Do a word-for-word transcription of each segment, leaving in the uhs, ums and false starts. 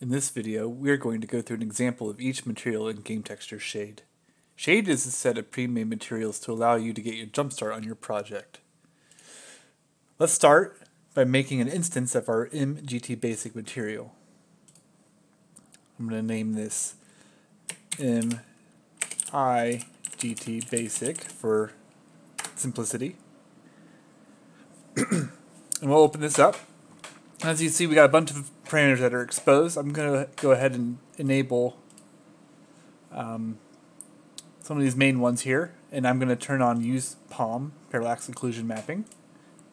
In this video, we are going to go through an example of each material in Game Texture Shade. Shade is a set of pre-made materials to allow you to get your jumpstart on your project. Let's start by making an instance of our M G T Basic material. I'm going to name this M I G T Basic for simplicity. And we'll open this up. As you see, we got a bunch of parameters that are exposed. I'm going to go ahead and enable um, some of these main ones here, and I'm going to turn on Use Palm Parallax Occlusion Mapping.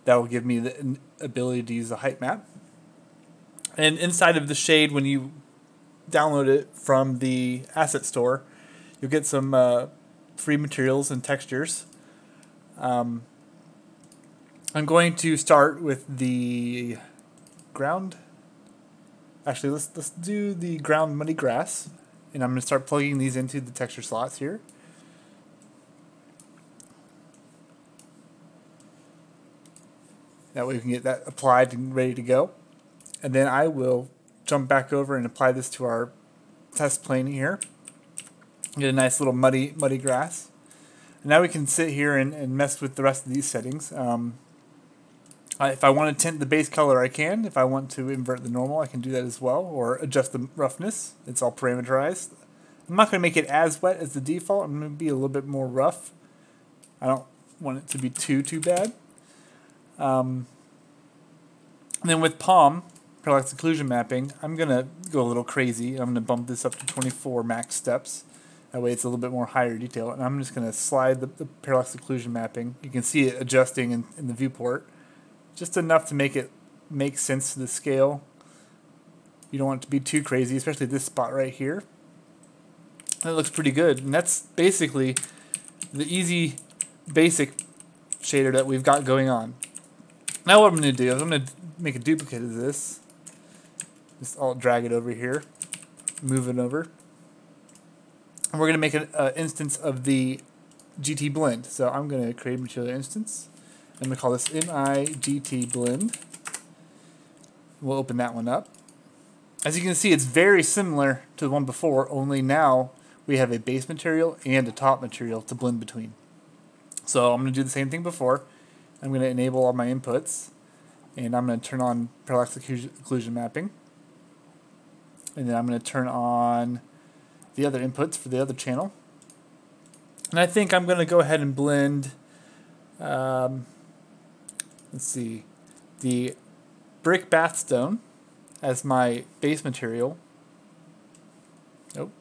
That will give me the ability to use a height map. And inside of the shade, when you download it from the asset store, you'll get some uh, free materials and textures. Um, I'm going to start with the ground. Actually, let's let's do the ground muddy grass, and I'm going to start plugging these into the texture slots here. That way we can get that applied and ready to go. And then I will jump back over and apply this to our test plane here. Get a nice little muddy muddy grass. And now we can sit here and, and mess with the rest of these settings. Um, If I want to tint the base color, I can. If I want to invert the normal, I can do that as well, or adjust the roughness. It's all parameterized. I'm not going to make it as wet as the default. I'm going to be a little bit more rough. I don't want it to be too, too bad. Um, and then with Palm, Parallax Occlusion Mapping, I'm going to go a little crazy. I'm going to bump this up to twenty-four max steps. That way it's a little bit more higher detail. And I'm just going to slide the, the Parallax Occlusion Mapping. You can see it adjusting in, in the viewport. Just enough to make it make sense to the scale. You don't want it to be too crazy, especially this spot right here. And it looks pretty good. And that's basically the easy basic shader that we've got going on. Now what I'm going to do is I'm going to make a duplicate of this. Just Alt drag it over here. Move it over. And we're going to make an uh, instance of the G T blend. So I'm going to create a material instance. I'm going to call this M I G T Blend. We'll open that one up. As you can see, it's very similar to the one before, only now we have a base material and a top material to blend between. So I'm going to do the same thing before. I'm going to enable all my inputs, and I'm going to turn on Parallax Occlusion Mapping. And then I'm going to turn on the other inputs for the other channel. And I think I'm going to go ahead and blend... Um, Let's see, the brick bathstone as my base material. Nope.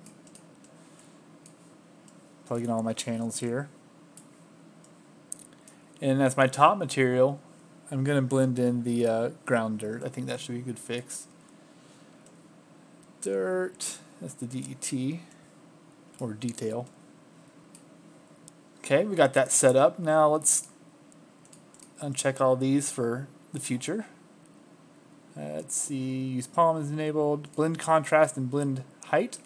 Plug in all my channels here. And as my top material, I'm going to blend in the uh, ground dirt. I think that should be a good fix. Dirt, that's the D E T, or detail. Okay, we got that set up. Now let's uncheck all these for the future. Uh, let's see, use palm is enabled, blend contrast and blend height.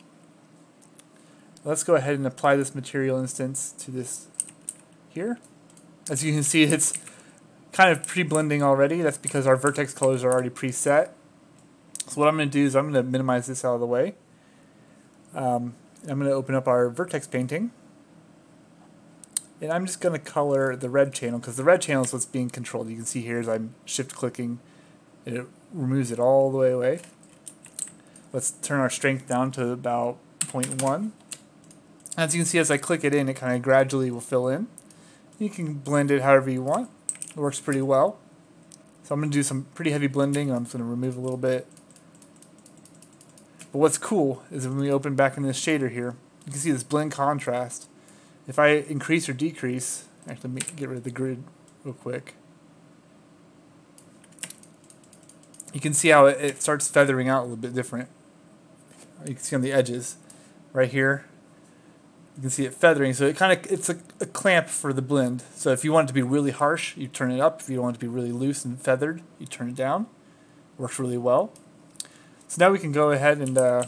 Let's go ahead and apply this material instance to this here. As you can see, it's kind of pre-blending already. That's because our vertex colors are already preset. So what I'm going to do is I'm going to minimize this out of the way. Um, I'm going to open up our vertex painting. And I'm just going to color the red channel, because the red channel is what's being controlled. You can see here as I'm shift-clicking, it removes it all the way away. Let's turn our strength down to about zero point one. As you can see, as I click it in, it kind of gradually will fill in. You can blend it however you want. It works pretty well. So I'm going to do some pretty heavy blending. I'm just going to remove a little bit. But what's cool is when we open back in this shader here, you can see this blend contrast. If I increase or decrease, actually make, get rid of the grid real quick. You can see how it, it starts feathering out a little bit different. You can see on the edges, right here. You can see it feathering, so it kind of it's a, a clamp for the blend. So if you want it to be really harsh, you turn it up. If you want it to be really loose and feathered, you turn it down. It works really well. So now we can go ahead and uh,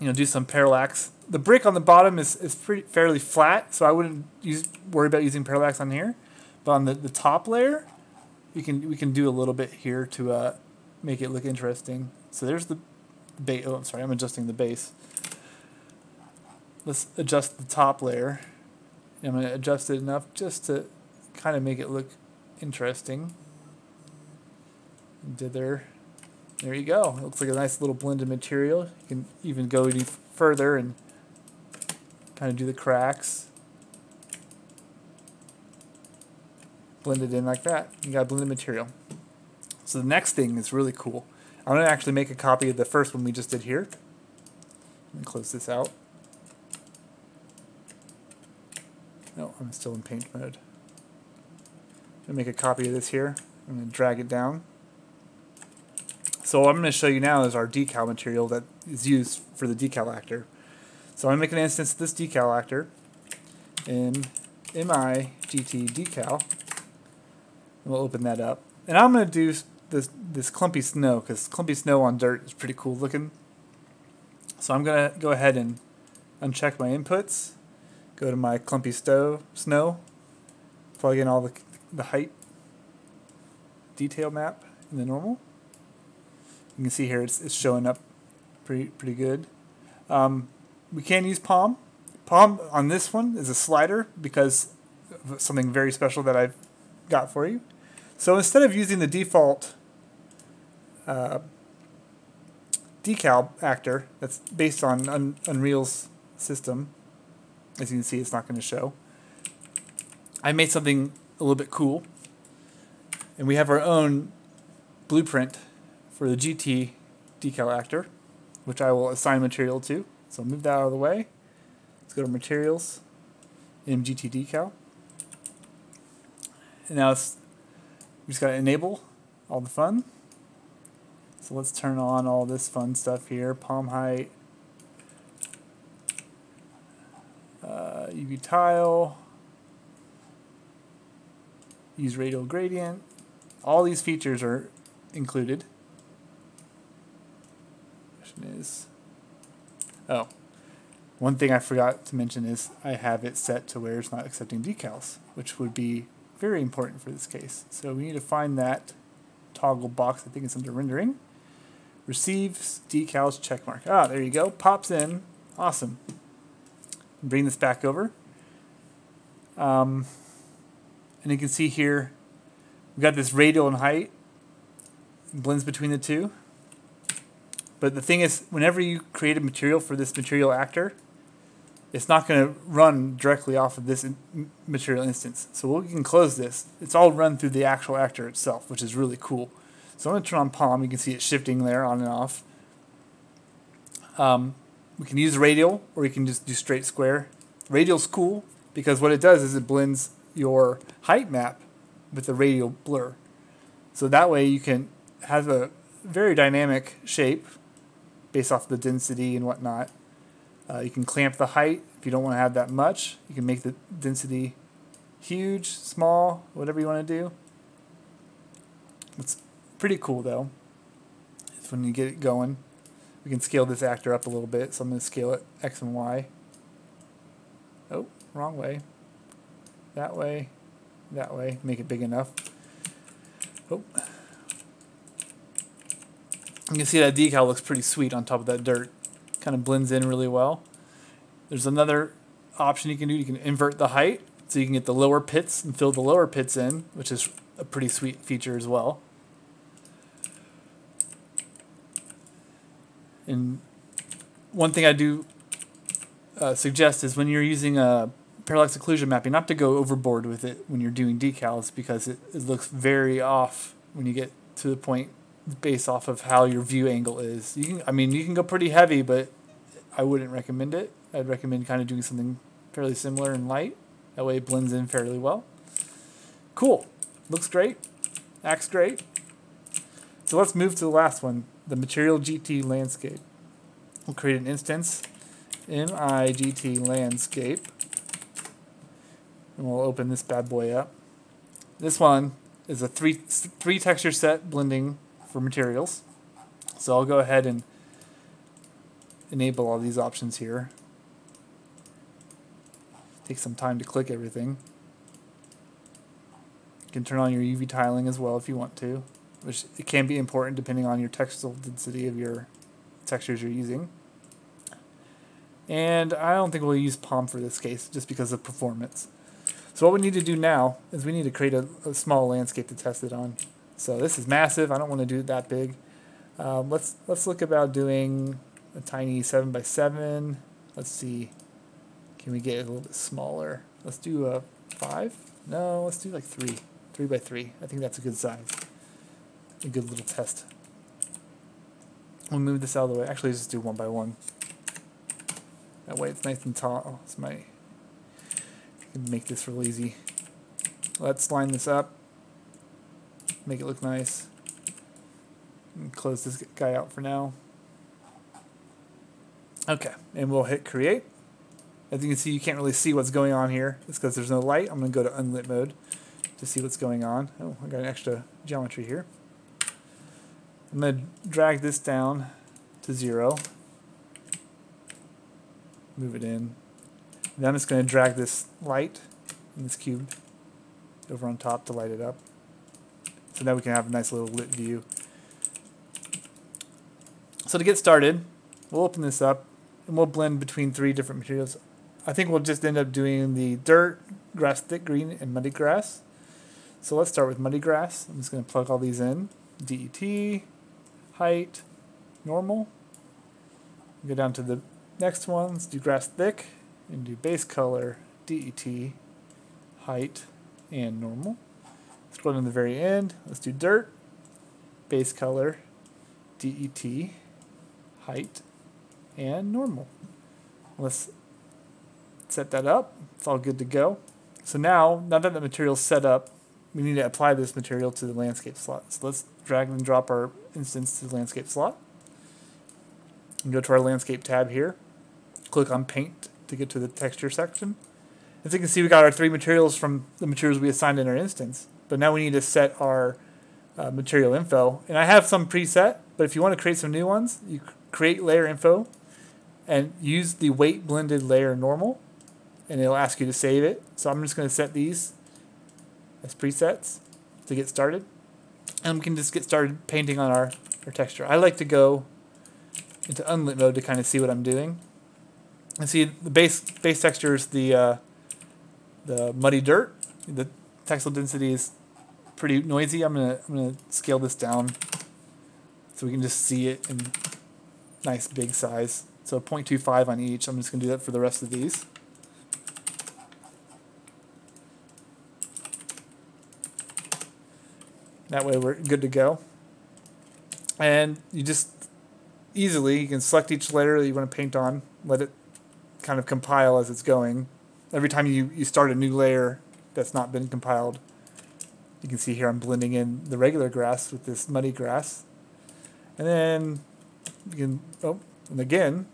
you know do some parallax. The brick on the bottom is, is pretty fairly flat, so I wouldn't use, worry about using parallax on here. But on the, the top layer, we can we can do a little bit here to uh, make it look interesting. So there's the base. Oh, I'm sorry, I'm adjusting the base. Let's adjust the top layer. I'm going to adjust it enough just to kind of make it look interesting. Did there. There you go. It looks like a nice little blended material. You can even go any further and kind of do the cracks. Blend it in like that. You got a blended material. So the next thing is really cool. I'm going to actually make a copy of the first one we just did here. Let me close this out. No, I'm still in paint mode. I'm going to make a copy of this here. I'm going to drag it down. So what I'm going to show you now is our decal material that is used for the decal actor. So I'm going to make an instance of this decal actor in M I G T decal. We'll open that up. And I'm going to do this, this clumpy snow, because clumpy snow on dirt is pretty cool looking. So I'm going to go ahead and uncheck my inputs. Go to my clumpy sto snow, plug in all the, the height detail map in the normal. You can see here it's, it's showing up pretty pretty good. Um, we can use palm. Palm on this one is a slider because of something very special that I've got for you. So instead of using the default uh, decal actor that's based on Un Unreal's system, as you can see, it's not going to show. I made something a little bit cool, and we have our own blueprint for the G T decal actor, which I will assign material to. So I'll move that out of the way. Let's go to Materials, M G T decal. And now it's, we just got to enable all the fun. So let's turn on all this fun stuff here. Palm height. Uh, U V tile, use radial gradient. All these features are included. Question is, oh, one thing I forgot to mention is I have it set to where it's not accepting decals, which would be very important for this case. So we need to find that toggle box. I think it's under rendering. Receives decals checkmark. Ah, there you go. Pops in. Awesome. Bring this back over, um, and you can see here we've got this radial and height, it blends between the two. But the thing is, whenever you create a material for this material actor, it's not going to run directly off of this in material instance. So we can close this. It's all run through the actual actor itself, which is really cool. So I'm going to turn on palm. You can see it shifting there on and off. Um, We can use radial, or you can just do straight square. Radial's cool because what it does is it blends your height map with the radial blur. So that way you can have a very dynamic shape based off the density and whatnot. Uh, you can clamp the height if you don't want to have that much. You can make the density huge, small, whatever you want to do. It's pretty cool though. It's when you get it going. We can scale this actor up a little bit, so I'm going to scale it X and Y. Oh, wrong way. That way, that way, make it big enough. Oh. You can see that decal looks pretty sweet on top of that dirt. Kind of blends in really well. There's another option you can do. You can invert the height, so you can get the lower pits and fill the lower pits in, which is a pretty sweet feature as well. And one thing I do uh, suggest is when you're using a parallax occlusion mapping, not to go overboard with it when you're doing decals, because it, it looks very off when you get to the point based off of how your view angle is. You can, I mean, you can go pretty heavy, but I wouldn't recommend it. I'd recommend kind of doing something fairly similar and light. That way it blends in fairly well. Cool. Looks great. Acts great. So let's move to the last one. The Material G T Landscape. We'll create an instance, M I G T Landscape, and we'll open this bad boy up. This one is a three three texture set blending for materials. So I'll go ahead and enable all these options here. Take some time to click everything. You can turn on your U V tiling as well if you want to, which it can be important depending on your textural density of your textures you're using. And I don't think we'll use palm for this case just because of performance. So what we need to do now is we need to create a, a small landscape to test it on. So this is massive. I don't want to do it that big. Um, let's let's look about doing a tiny seven by seven. Let's see. Can we get it a little bit smaller? Let's do a five. No, let's do like three. three by three. I think that's a good size. A good little test. We'll move this out of the way. Actually, let's just do one by one. That way it's nice and tall. It's my... I can make this real easy. Let's line this up. Make it look nice. And close this guy out for now. Okay, and we'll hit create. As you can see, you can't really see what's going on here. It's because there's no light. I'm going to go to unlit mode to see what's going on. Oh, I got an extra geometry here. I'm going to drag this down to zero. Move it in. Then I'm just going to drag this light in this cube over on top to light it up. So now we can have a nice little lit view. So to get started, we'll open this up and we'll blend between three different materials. I think we'll just end up doing the dirt, grass thick green, and muddy grass. So let's start with muddy grass. I'm just going to plug all these in. D E T, height, normal. Go down to the next ones, do grass thick, and do base color, D E T, height, and normal. Let's go down to the very end. Let's do dirt, base color, D E T, height, and normal. Let's set that up. It's all good to go. So now, now that the material's set up, we need to apply this material to the landscape slot. So let's drag and drop our instance to the landscape slot. And go to our landscape tab here. Click on paint to get to the texture section. As you can see, we got our three materials from the materials we assigned in our instance. But now we need to set our uh, material info. And I have some preset, but if you want to create some new ones, you create layer info and use the weight blended layer normal, and it'll ask you to save it. So I'm just going to set these as presets to get started. And we can just get started painting on our, our texture. I like to go into unlit mode to kind of see what I'm doing. And see the base base texture is the uh, the muddy dirt. The texel density is pretty noisy. I'm gonna I'm gonna scale this down so we can just see it in nice big size. So zero point two five on each. I'm just gonna do that for the rest of these. That way we're good to go. And you just easily, you can select each layer that you want to paint on, let it kind of compile as it's going. Every time you, you start a new layer that's not been compiled, you can see here I'm blending in the regular grass with this muddy grass. And then you can, oh, and again,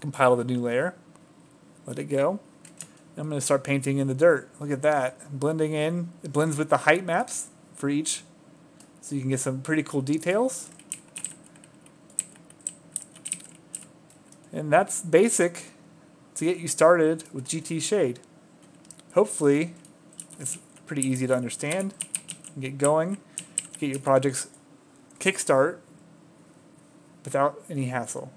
compile the new layer, let it go. And I'm going to start painting in the dirt. Look at that, I'm blending in. It blends with the height maps for each, so you can get some pretty cool details. And that's basic to get you started with G T Shade. Hopefully, it's pretty easy to understand. Get going, get your projects kickstart without any hassle.